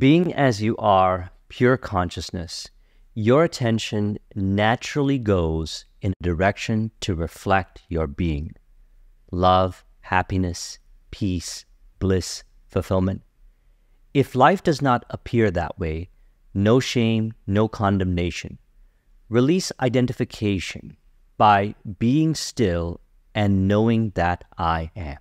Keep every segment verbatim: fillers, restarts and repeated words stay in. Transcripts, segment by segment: Being as you are, pure consciousness, your attention naturally goes in a direction to reflect your being. Love, happiness, peace, bliss, fulfillment. If life does not appear that way, no shame, no condemnation. Release identification by being still and knowing that I am.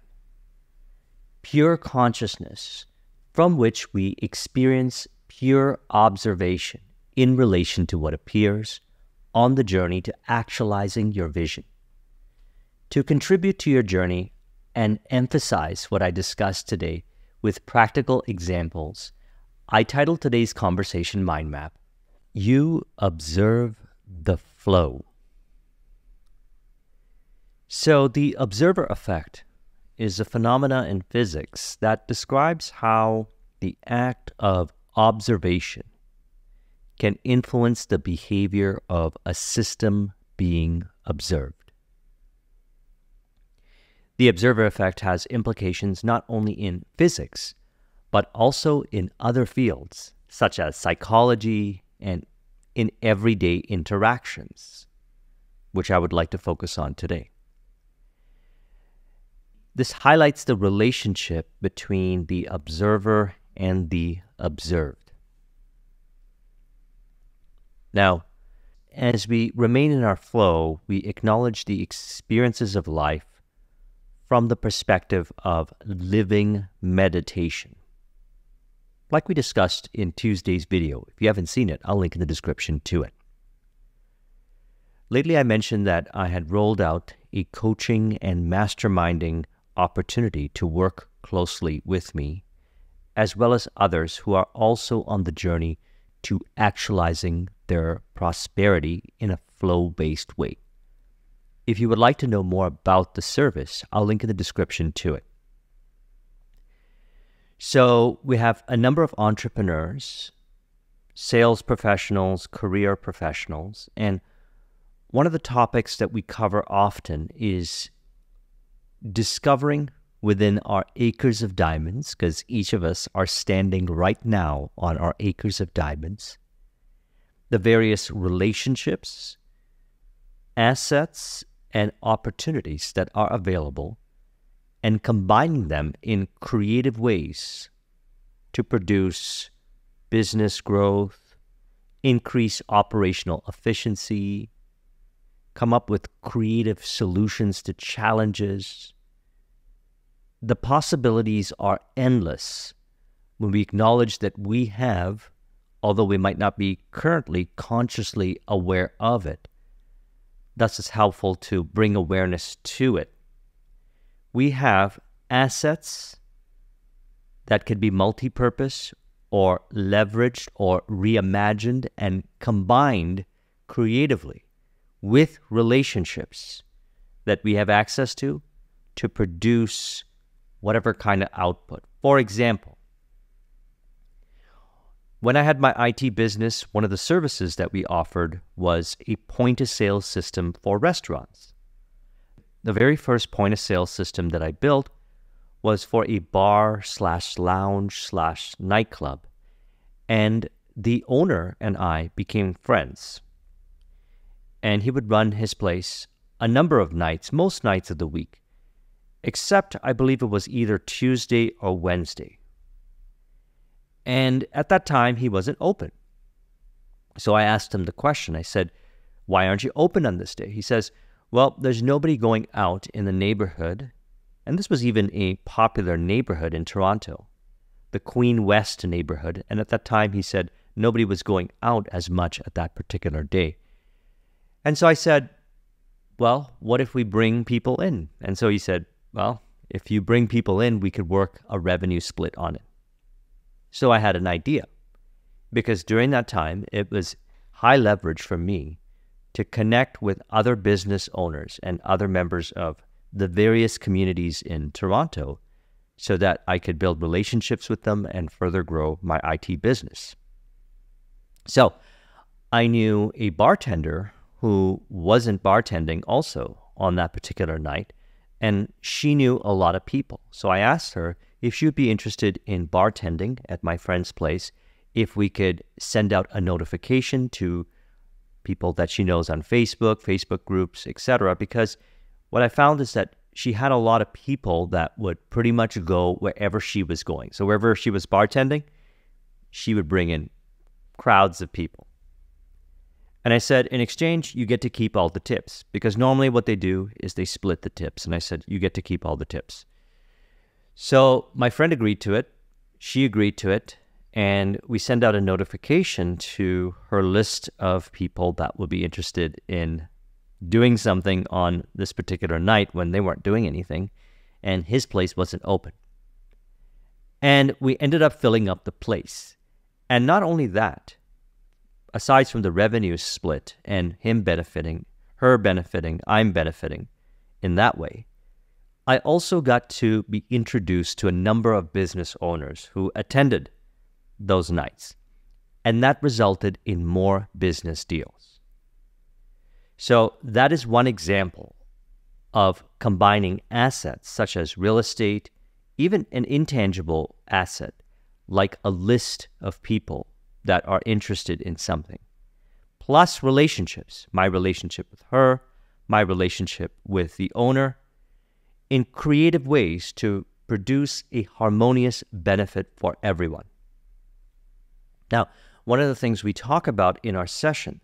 Pure consciousness, from which we experience pure observation in relation to what appears on the journey to actualizing your vision. To contribute to your journey and emphasize what I discussed today with practical examples, I titled today's conversation mind map, You Observe the Flow. So the observer effect is a phenomena in physics that describes how the act of observation can influence the behavior of a system being observed. The observer effect has implications not only in physics, but also in other fields, such as psychology and in everyday interactions, which I would like to focus on today. This highlights the relationship between the observer and the observed. Now, as we remain in our flow, we acknowledge the experiences of life from the perspective of living meditation. Like we discussed in Tuesday's video, if you haven't seen it, I'll link in the description to it. Lately, I mentioned that I had rolled out a coaching and masterminding opportunity to work closely with me, as well as others who are also on the journey to actualizing their prosperity in a flow-based way. If you would like to know more about the service, I'll link in the description to it. So we have a number of entrepreneurs, sales professionals, career professionals, and one of the topics that we cover often is discovering within our acres of diamonds, because each of us are standing right now on our acres of diamonds, the various relationships, assets, and opportunities that are available, and combining them in creative ways to produce business growth, increase operational efficiency, come up with creative solutions to challenges. The possibilities are endless when we acknowledge that we have, although we might not be currently consciously aware of it. Thus it's helpful to bring awareness to it. We have assets that could be multi-purpose or leveraged or reimagined and combined creatively with relationships that we have access to to produce whatever kind of output. For example, when I had my I T business, one of the services that we offered was a point-of-sale system for restaurants. The very first point-of-sale system that I built was for a bar slash lounge slash nightclub, and the owner and I became friends. And he would run his place a number of nights, most nights of the week, except I believe it was either Tuesday or Wednesday. And at that time, he wasn't open. So I asked him the question. I said, why aren't you open on this day? He says, well, there's nobody going out in the neighborhood. And this was even a popular neighborhood in Toronto, the Queen West neighborhood. And at that time, he said, nobody was going out as much at that particular day. And so I said, well, what if we bring people in? And so he said, well, if you bring people in, we could work a revenue split on it. So I had an idea, because during that time, it was high leverage for me to connect with other business owners and other members of the various communities in Toronto so that I could build relationships with them and further grow my I T business. So I knew a bartender who wasn't bartending also on that particular night, and she knew a lot of people. So I asked her if she would be interested in bartending at my friend's place if we could send out a notification to people that she knows on Facebook, Facebook groups, et cetera. Because what I found is that she had a lot of people that would pretty much go wherever she was going. So wherever she was bartending, she would bring in crowds of people. And I said, in exchange, you get to keep all the tips, because normally what they do is they split the tips. And I said, you get to keep all the tips. So my friend agreed to it. She agreed to it. And we send out a notification to her list of people that would be interested in doing something on this particular night when they weren't doing anything and his place wasn't open. And we ended up filling up the place. And not only that, aside from the revenue split and him benefiting, her benefiting, I'm benefiting in that way, I also got to be introduced to a number of business owners who attended those nights. And that resulted in more business deals. So that is one example of combining assets such as real estate, even an intangible asset, like a list of people that are interested in something, plus relationships, my relationship with her, my relationship with the owner, in creative ways to produce a harmonious benefit for everyone. Now, one of the things we talk about in our sessions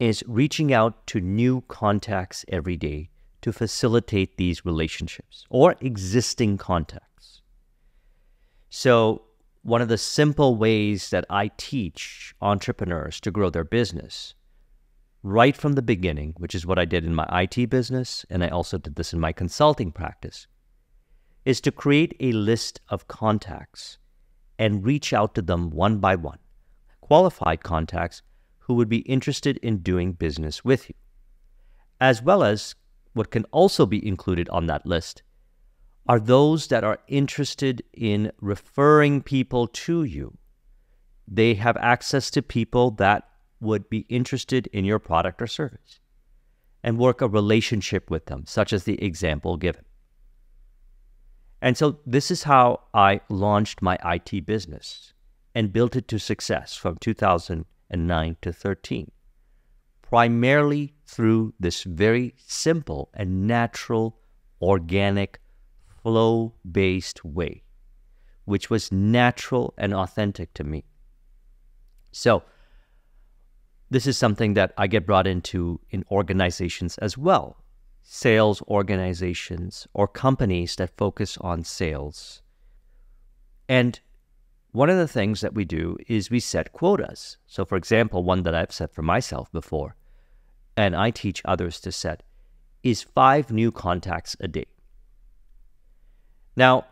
is reaching out to new contacts every day to facilitate these relationships or existing contacts. So one of the simple ways that I teach entrepreneurs to grow their business right from the beginning, which is what I did in my I T business, and I also did this in my consulting practice, is to create a list of contacts and reach out to them one by one, qualified contacts who would be interested in doing business with you, as well as what can also be included on that list are those that are interested in referring people to you. They have access to people that would be interested in your product or service and work a relationship with them, such as the example given. And so this is how I launched my I T business and built it to success from two thousand nine to thirteen, primarily through this very simple and natural, organic, flow-based way, which was natural and authentic to me. So this is something that I get brought into in organizations as well. Sales organizations or companies that focus on sales. And one of the things that we do is we set quotas. So for example, one that I've set for myself before, and I teach others to set, is five new contacts a day. Now,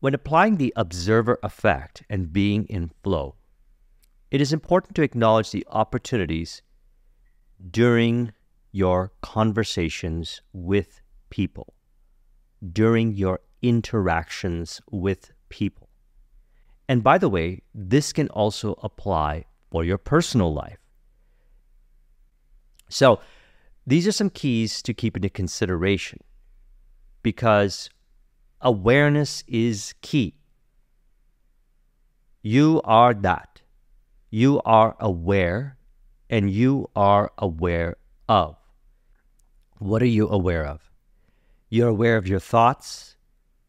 when applying the observer effect and being in flow, it is important to acknowledge the opportunities during your conversations with people, during your interactions with people. And by the way, this can also apply for your personal life. So these are some keys to keep into consideration, because awareness is key. You are that. You are aware, and you are aware of. What are you aware of? You're aware of your thoughts.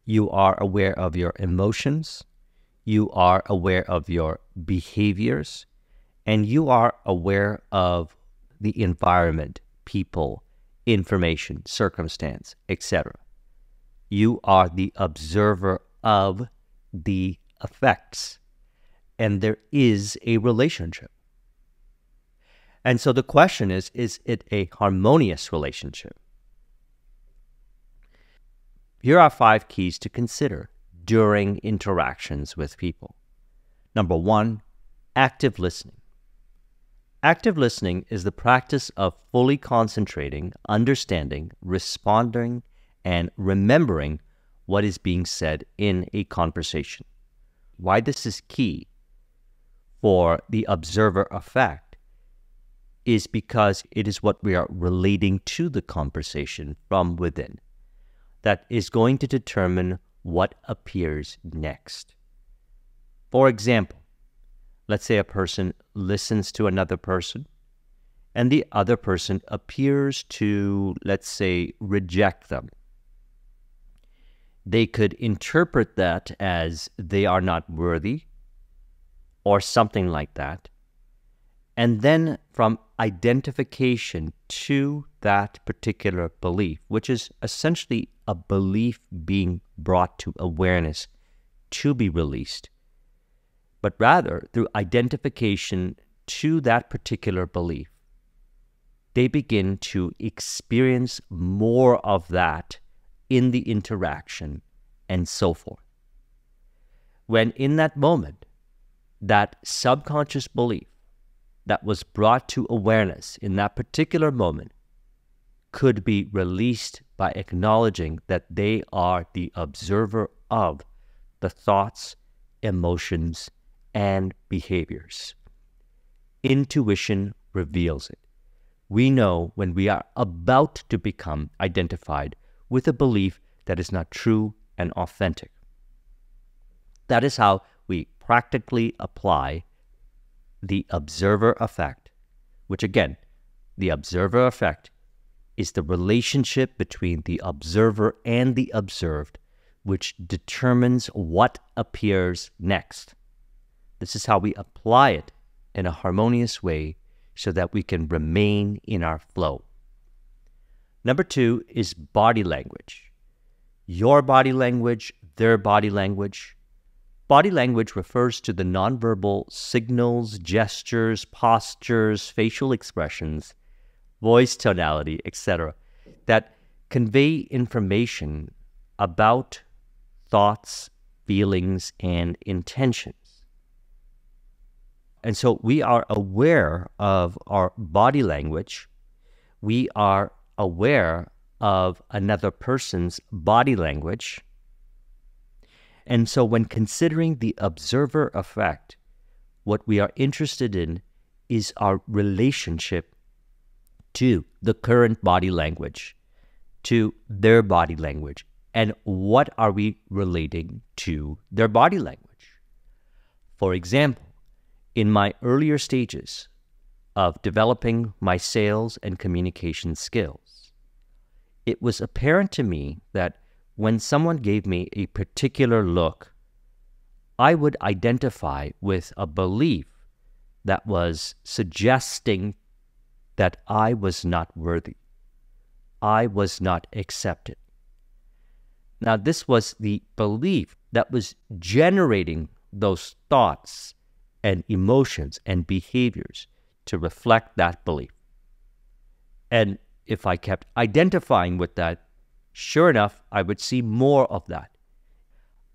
You are aware of your emotions. You are aware of your behaviors. And you are aware of the environment, people, information, circumstance, et cetera. You are the observer of the effects. And there is a relationship. And so the question is, is it a harmonious relationship? Here are five keys to consider during interactions with people. Number one, active listening. Active listening is the practice of fully concentrating, understanding, responding, and remembering what is being said in a conversation. Why this is key for the observer effect is because it is what we are relating to the conversation from within that is going to determine what appears next. For example, Let's say a person listens to another person and the other person appears to, let's say, reject them. They could interpret that as they are not worthy or something like that. And then from identification to that particular belief, which is essentially a belief being brought to awareness to be released, but rather through identification to that particular belief, they begin to experience more of that in the interaction and so forth. When in that moment, that subconscious belief that was brought to awareness in that particular moment could be released by acknowledging that they are the observer of the thoughts, emotions, and behaviors. Intuition reveals it. We know when we are about to become identified with a belief that is not true and authentic. That is how we practically apply the observer effect, which again, the observer effect is the relationship between the observer and the observed, which determines what appears next. This is how we apply it in a harmonious way so that we can remain in our flow. Number two is body language. Your body language, their body language. Body language refers to the nonverbal signals, gestures, postures, facial expressions, voice tonality, et cetera, that convey information about thoughts, feelings, and intentions. And so we are aware of our body language. We are aware of another person's body language. And so when considering the observer effect, what we are interested in is our relationship to the current body language, to their body language, and what are we relating to their body language. For example, in my earlier stages of developing my sales and communication skills, it was apparent to me that when someone gave me a particular look, I would identify with a belief that was suggesting that I was not worthy. I was not accepted. Now, this was the belief that was generating those thoughts and emotions and behaviors to reflect that belief. And if I kept identifying with that, sure enough, I would see more of that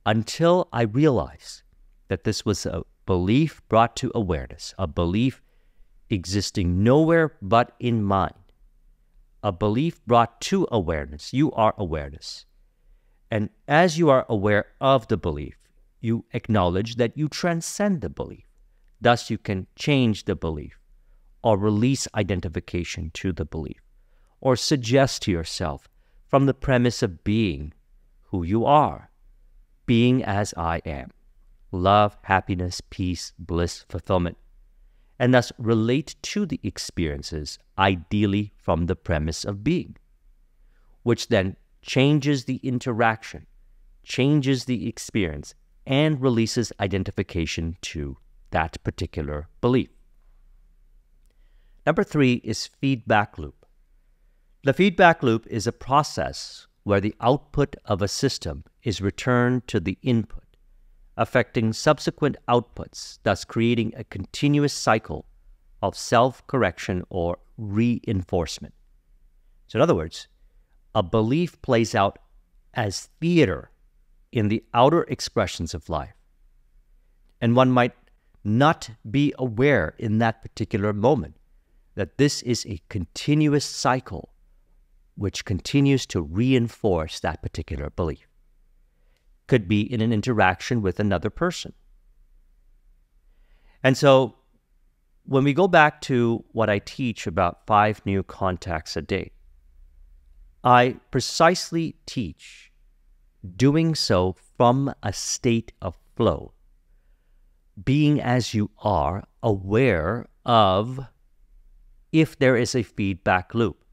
until I realized that this was a belief brought to awareness, a belief existing nowhere but in mind, a belief brought to awareness. You are awareness. And as you are aware of the belief, you acknowledge that you transcend the belief. Thus, you can change the belief or release identification to the belief or suggest to yourself from the premise of being who you are, being as I am, love, happiness, peace, bliss, fulfillment, and thus relate to the experiences ideally from the premise of being, which then changes the interaction, changes the experience, and releases identification to that particular belief. Number three is feedback loop. The feedback loop is a process where the output of a system is returned to the input, affecting subsequent outputs, thus creating a continuous cycle of self-correction or reinforcement. So in other words, a belief plays out as theater in the outer expressions of life. And one might not be aware in that particular moment that this is a continuous cycle which continues to reinforce that particular belief. Could be in an interaction with another person. And so when we go back to what I teach about five new contacts a day, I precisely teach doing so from a state of flow, being as you are, aware of if there is a feedback loop.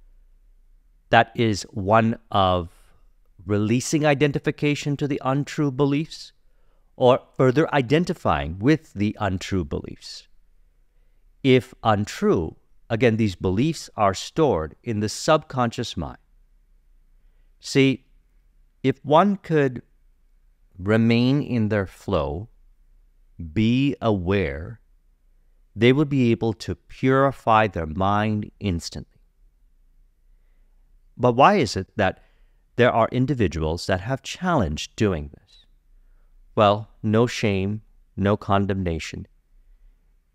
That is one of releasing identification to the untrue beliefs or further identifying with the untrue beliefs. If untrue, again, these beliefs are stored in the subconscious mind. See, if one could remain in their flow, be aware, they would be able to purify their mind instantly. But why is it that there are individuals that have challenged doing this? Well, no shame, no condemnation.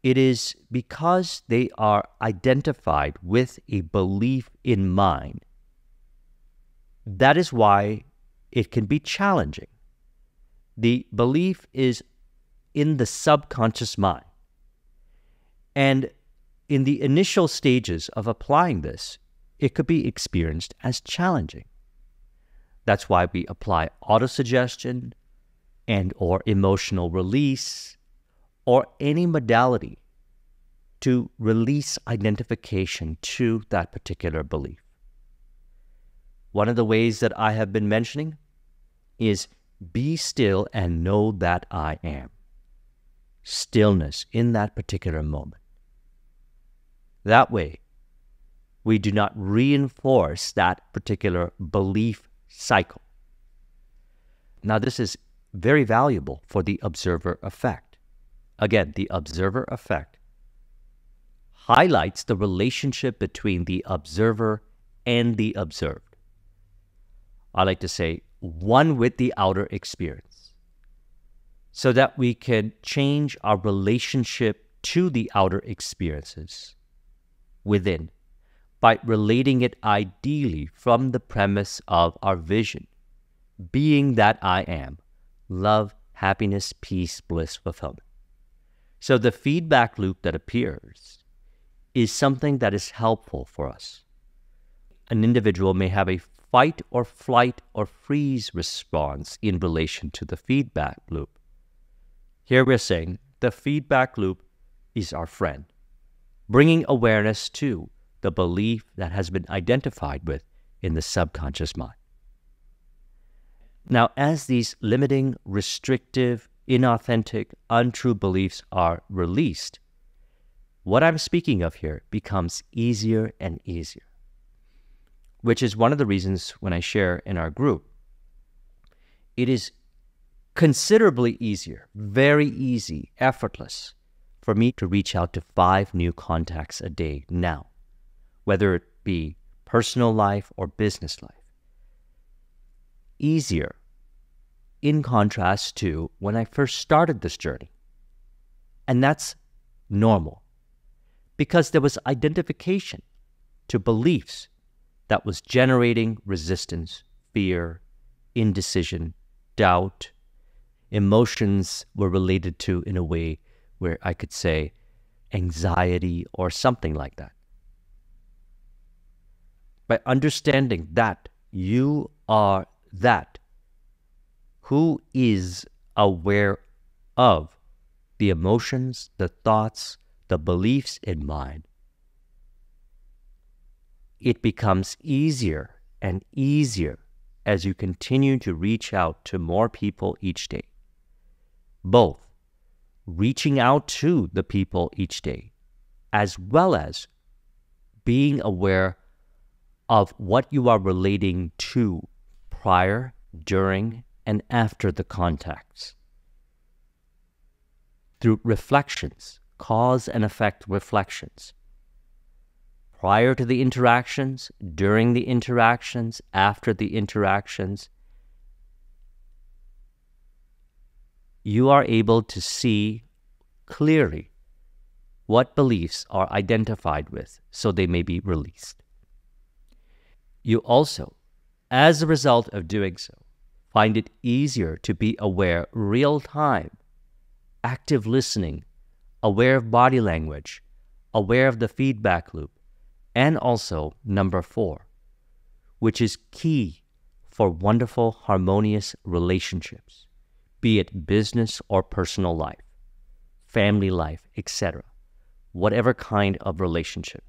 It is because they are identified with a belief in mind. That is why it can be challenging. The belief is in the subconscious mind. And in the initial stages of applying this, it could be experienced as challenging. That's why we apply autosuggestion and or emotional release or any modality to release identification to that particular belief. One of the ways that I have been mentioning is be still and know that I am. Stillness in that particular moment. That way, we do not reinforce that particular belief cycle. Now, this is very valuable for the observer effect. Again, the observer effect highlights the relationship between the observer and the observed. I like to say, one with the outer experience, so that we can change our relationship to the outer experiences within by relating it ideally from the premise of our vision, being that I am, love, happiness, peace, bliss, fulfillment. So the feedback loop that appears is something that is helpful for us. An individual may have a fight or flight or freeze response in relation to the feedback loop. Here we're saying the feedback loop is our friend, bringing awareness to the belief that has been identified with in the subconscious mind. Now, as these limiting, restrictive, inauthentic, untrue beliefs are released, what I'm speaking of here becomes easier and easier, which is one of the reasons when I share in our group, it is considerably easier, very easy, effortless for me to reach out to five new contacts a day now, whether it be personal life or business life. Easier in contrast to when I first started this journey. And that's normal because there was identification to beliefs that was generating resistance, fear, indecision, doubt. Emotions were related to in a way where I could say anxiety or something like that. By understanding that you are that, who is aware of the emotions, the thoughts, the beliefs in mind, it becomes easier and easier as you continue to reach out to more people each day. Both reaching out to the people each day, as well as being aware of what you are relating to prior, during, and after the contacts. Through reflections, cause and effect reflections. Prior to the interactions, during the interactions, after the interactions, you are able to see clearly what beliefs are identified with so they may be released. You also, as a result of doing so, find it easier to be aware real time, active listening, aware of body language, aware of the feedback loop, and also number four, which is key for wonderful, harmonious relationships, be it business or personal life, family life, et cetera, whatever kind of relationship.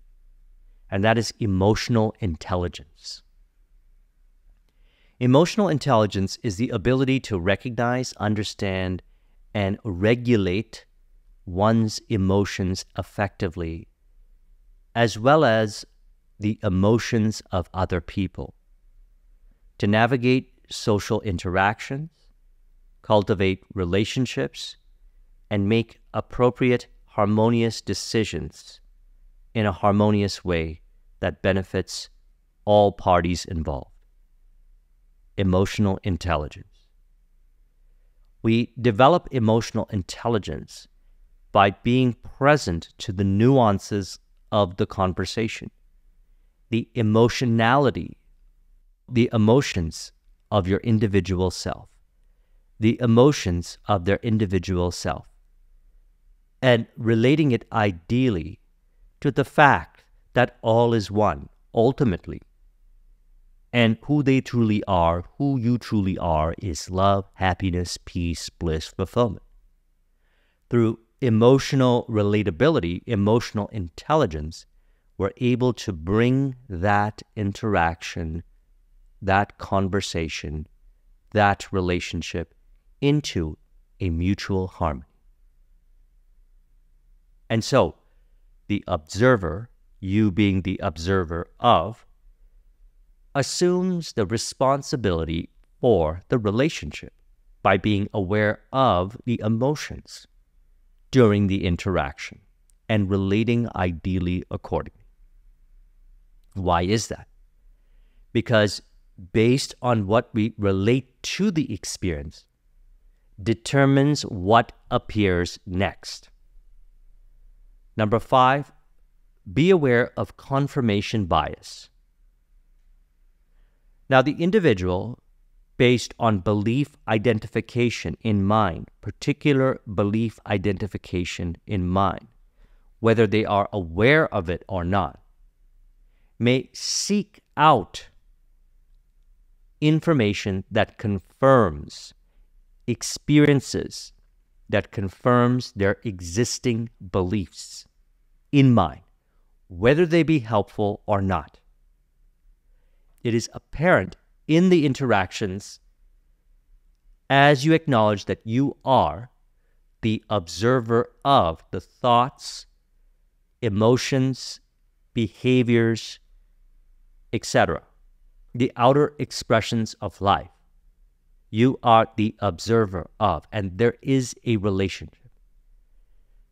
And that is emotional intelligence. Emotional intelligence is the ability to recognize, understand, and regulate one's emotions effectively, as well as the emotions of other people, to navigate social interactions, cultivate relationships, and make appropriate, harmonious decisions in a harmonious way that benefits all parties involved. Emotional intelligence. We develop emotional intelligence by being present to the nuances of the conversation, the emotionality, the emotions of your individual self, the emotions of their individual self, and relating it ideally to the fact that all is one, ultimately, and who they truly are, who you truly are, is love, happiness, peace, bliss, fulfillment. Through emotional relatability, emotional intelligence, we're able to bring that interaction, that conversation, that relationship into a mutual harmony. And so, the observer, you being the observer of, assumes the responsibility for the relationship by being aware of the emotions during the interaction and relating ideally accordingly. Why is that? Because based on what we relate to the experience determines what appears next. Number five, be aware of confirmation bias. Now, the individual, based on belief identification in mind, particular belief identification in mind, whether they are aware of it or not, may seek out information that confirms experiences, that confirms their existing beliefs in mind, whether they be helpful or not. It is apparent in the interactions as you acknowledge that you are the observer of the thoughts, emotions, behaviors, et cetera, the outer expressions of life. You are the observer of, and there is a relationship.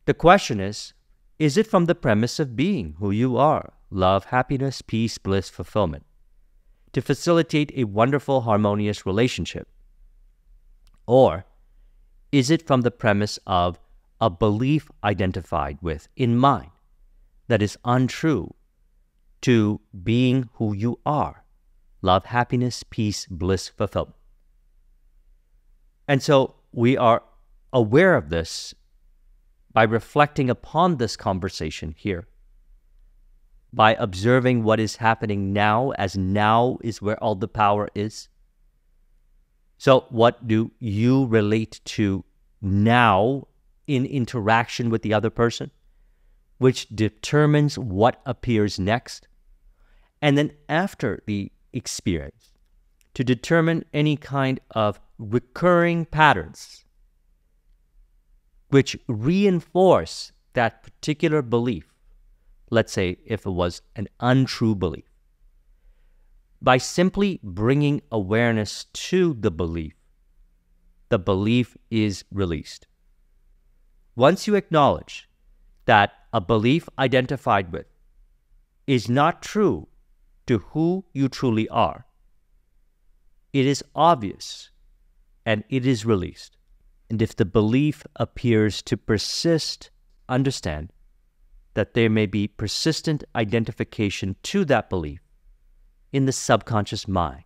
The question is, is it from the premise of being who you are? Love, happiness, peace, bliss, fulfillment, to facilitate a wonderful, harmonious relationship? Or is it from the premise of a belief identified with in mind that is untrue to being who you are? Love, happiness, peace, bliss, fulfillment. And so we are aware of this by reflecting upon this conversation here, by observing what is happening now, as now is where all the power is. So what do you relate to now in interaction with the other person, which determines what appears next? And then after the experience, to determine any kind of recurring patterns which reinforce that particular belief. Let's say if it was an untrue belief. By simply bringing awareness to the belief, the belief is released. Once you acknowledge that a belief identified with is not true to who you truly are, it is obvious and it is released. And if the belief appears to persist, understand that there may be persistent identification to that belief in the subconscious mind,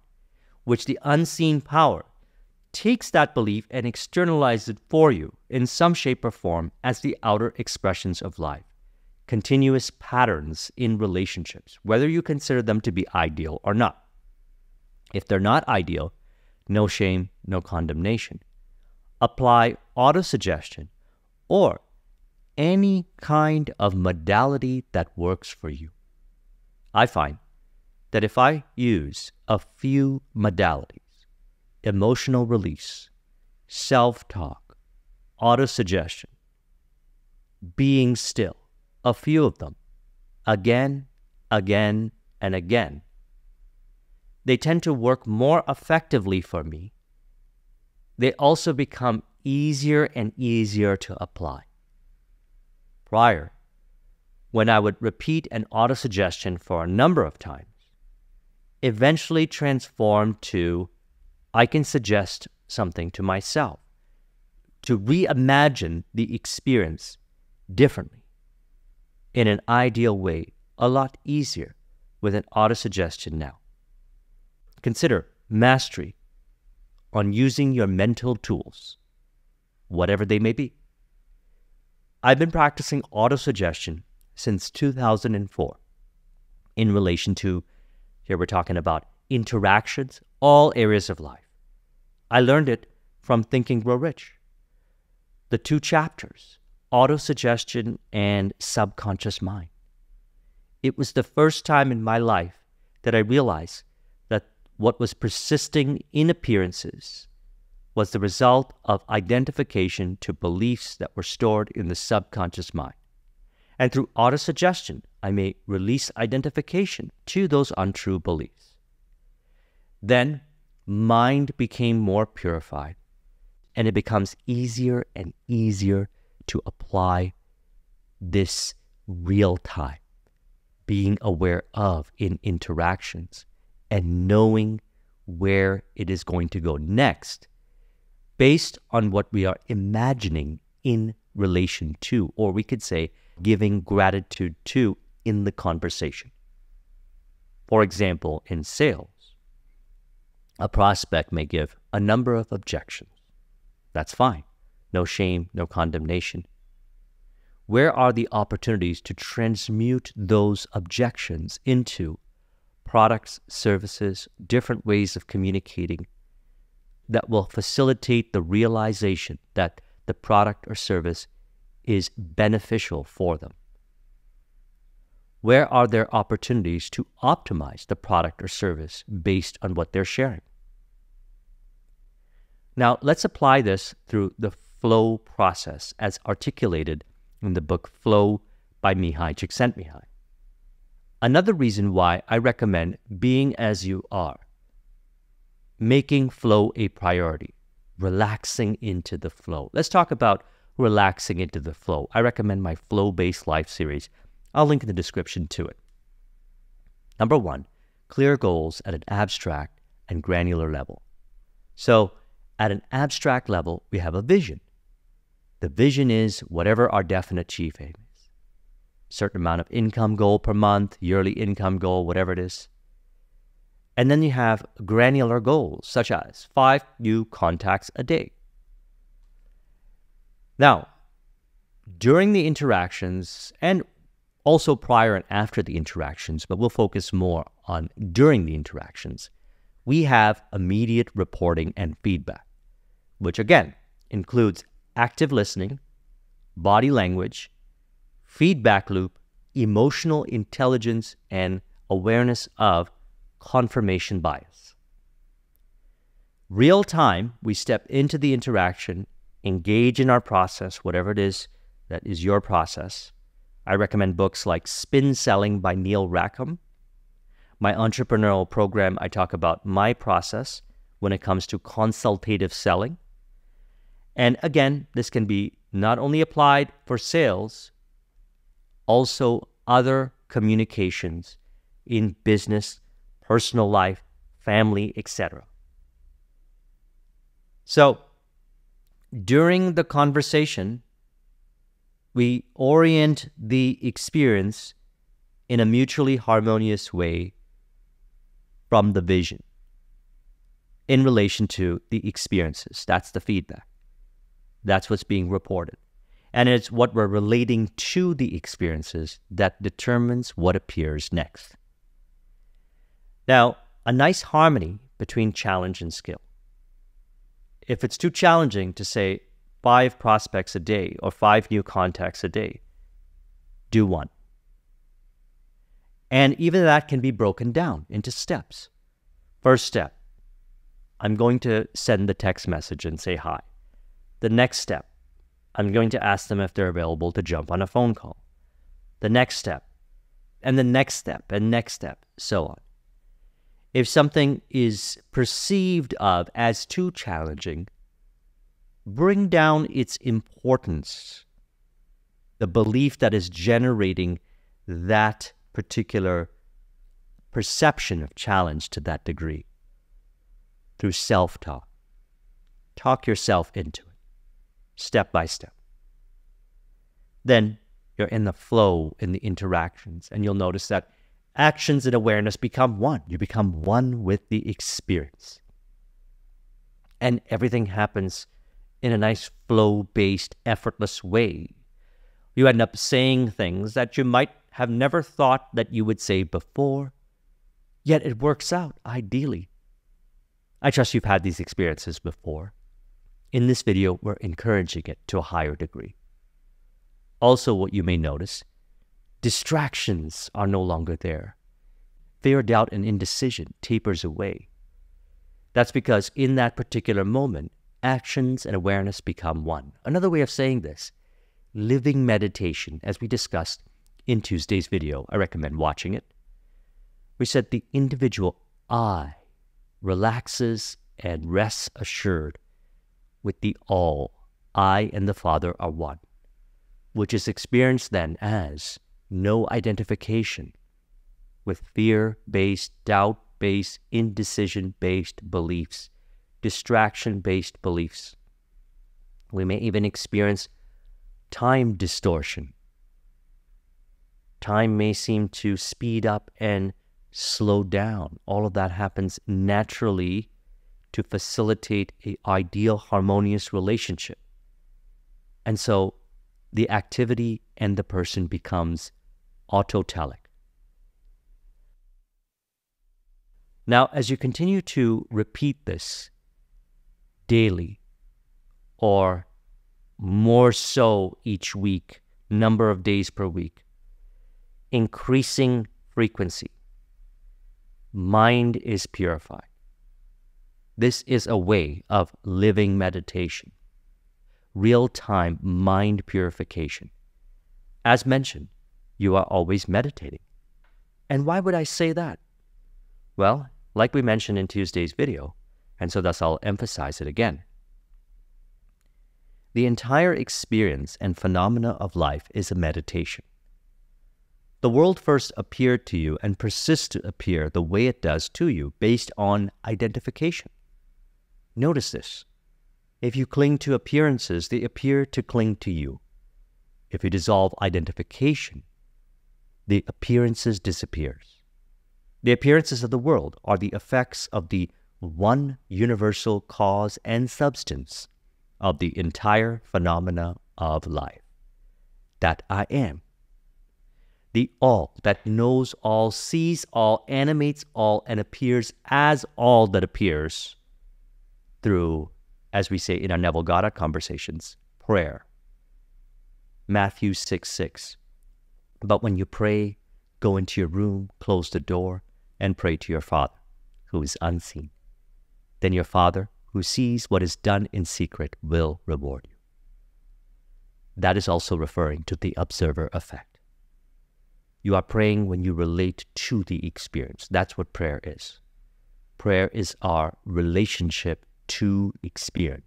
which the unseen power takes that belief and externalizes it for you in some shape or form as the outer expressions of life, continuous patterns in relationships, whether you consider them to be ideal or not. If they're not ideal, no shame, no condemnation. Apply autosuggestion or any kind of modality that works for you. I find that if I use a few modalities, emotional release, self-talk, autosuggestion, being still, a few of them, again, again, and again, they tend to work more effectively for me. They also become easier and easier to apply. Prior, when I would repeat an autosuggestion for a number of times, eventually transformed to, I can suggest something to myself, to reimagine the experience differently, in an ideal way, a lot easier with an autosuggestion now. Consider mastery on using your mental tools, whatever they may be. I've been practicing autosuggestion since two thousand four in relation to, here we're talking about interactions, all areas of life. I learned it from Thinking Grow Rich. The two chapters, autosuggestion and subconscious mind. It was the first time in my life that I realized that what was persisting in appearances was the result of identification to beliefs that were stored in the subconscious mind. And through autosuggestion, I may release identification to those untrue beliefs. Then, mind became more purified, and it becomes easier and easier to apply this real time, being aware of in interactions and knowing where it is going to go next based on what we are imagining in relation to, or we could say giving gratitude to in the conversation. For example, in sales, a prospect may give a number of objections. That's fine. No shame, no condemnation. Where are the opportunities to transmute those objections into products, services, different ways of communicating that will facilitate the realization that the product or service is beneficial for them? Where are there opportunities to optimize the product or service based on what they're sharing? Now, let's apply this through the flow process as articulated in the book Flow by Mihai Csikszentmihalyi. Another reason why I recommend being as you are, making flow a priority, relaxing into the flow. Let's talk about relaxing into the flow. I recommend my Flow-Based Life series. I'll link in the description to it. Number one, clear goals at an abstract and granular level. So at an abstract level, we have a vision. The vision is whatever our definite chief aim is. Certain amount of income goal per month, yearly income goal, whatever it is. And then you have granular goals, such as five new contacts a day. Now, during the interactions and also prior and after the interactions, but we'll focus more on during the interactions, we have immediate reporting and feedback, which again includes active listening, body language, feedback loop, emotional intelligence, and awareness of confirmation bias. Real time, we step into the interaction, engage in our process, whatever it is that is your process. I recommend books like Spin Selling by Neil Rackham. My entrepreneurial program, I talk about my process when it comes to consultative selling. And again, this can be not only applied for sales, also other communications in business, personal life, family, et cetera. So, during the conversation, we orient the experience in a mutually harmonious way from the vision in relation to the experiences. That's the feedback. That's what's being reported. And it's what we're relating to the experiences that determines what appears next. Now, a nice harmony between challenge and skill. If it's too challenging to say, five prospects a day or five new contacts a day, do one. And even that can be broken down into steps. First step, I'm going to send the text message and say hi. The next step, I'm going to ask them if they're available to jump on a phone call. The next step, and the next step, and next step, so on. If something is perceived of as too challenging, bring down its importance, the belief that is generating that particular perception of challenge to that degree, through self-talk. Talk yourself into it, step by step. Then you're in the flow, in the interactions, and you'll notice that actions and awareness become one. You become one with the experience. And everything happens in a nice flow-based, effortless way. You end up saying things that you might have never thought that you would say before, yet it works out ideally. I trust you've had these experiences before. In this video, we're encouraging it to a higher degree. Also, what you may notice, distractions are no longer there. Fear, doubt, and indecision tapers away. That's because in that particular moment, actions and awareness become one. Another way of saying this, living meditation, as we discussed in Tuesday's video, I recommend watching it. We said the individual I relaxes and rests assured with the all. I and the Father are one, which is experienced then as no identification with fear-based, doubt-based, indecision-based beliefs, distraction-based beliefs. We may even experience time distortion. Time may seem to speed up and slow down. All of that happens naturally to facilitate an ideal harmonious relationship. And so the activity and the person becomes autotelic. Now, as you continue to repeat this daily, or more so each week, number of days per week, increasing frequency, mind is purified. This is a way of living meditation, real-time mind purification. As mentioned, you are always meditating. And why would I say that? Well, like we mentioned in Tuesday's video, and so thus I'll emphasize it again, the entire experience and phenomena of life is a meditation. The world first appeared to you and persists to appear the way it does to you based on identification. Notice this. If you cling to appearances, they appear to cling to you. If you dissolve identification, the appearances disappear. The appearances of the world are the effects of the one universal cause and substance of the entire phenomena of life, that I am. The all that knows all, sees all, animates all, and appears as all that appears through, as we say in our Neville Goddard conversations, prayer. Matthew six six. But when you pray, go into your room, close the door, and pray to your Father, who is unseen. Then your Father, who sees what is done in secret, will reward you. That is also referring to the observer effect. You are praying when you relate to the experience. That's what prayer is. Prayer is our relationship to experience.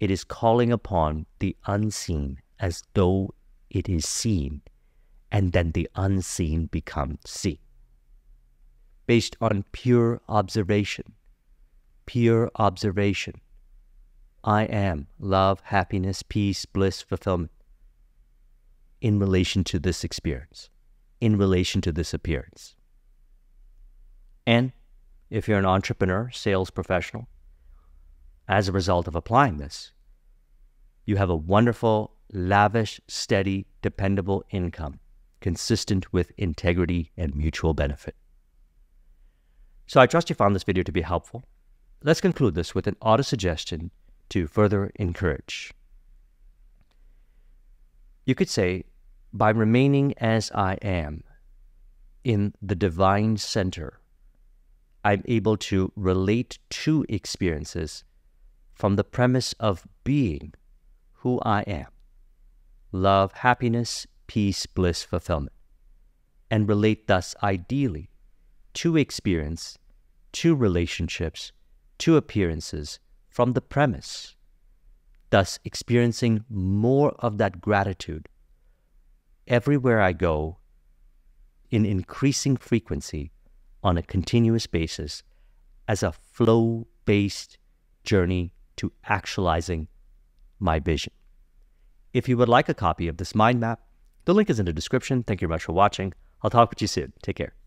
It is calling upon the unseen as though it is seen, and then the unseen becomes seen. Based on pure observation, pure observation, I am love, happiness, peace, bliss, fulfillment in relation to this experience, in relation to this appearance. And if you're an entrepreneur, sales professional, as a result of applying this, you have a wonderful, lavish, steady, dependable income, consistent with integrity and mutual benefit. So I trust you found this video to be helpful. Let's conclude this with an auto suggestion to further encourage. You could say, by remaining as I am, in the divine center, I'm able to relate to experiences from the premise of being who I am, love, happiness, peace, bliss, fulfillment, and relate thus ideally to experience, to relationships, to appearances from the premise, thus experiencing more of that gratitude everywhere I go in increasing frequency on a continuous basis as a flow-based journey to actualizing my vision. If you would like a copy of this mind map, the link is in the description. Thank you very much for watching. I'll talk with you soon. Take care.